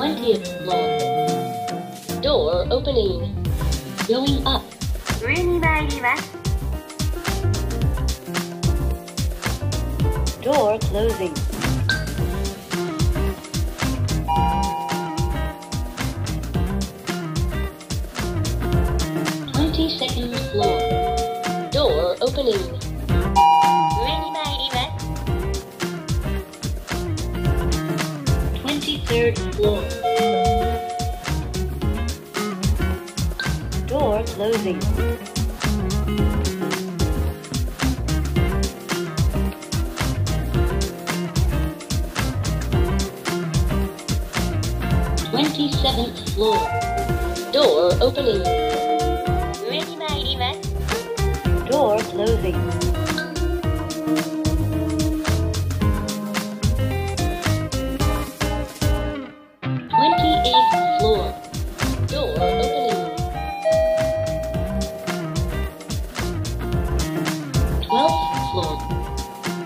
20th floor. Door opening. Going up. 上に参ります。Door closing. 22nd floor. Door opening. 上に参ります。23rd floor. Door closing.27th floor. Door opening. 上に参ります。Door closing. 28th floor. Door opening. 12th floor.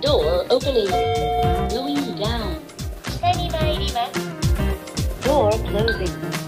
Door opening. Going down. 下に参ります。Door closing.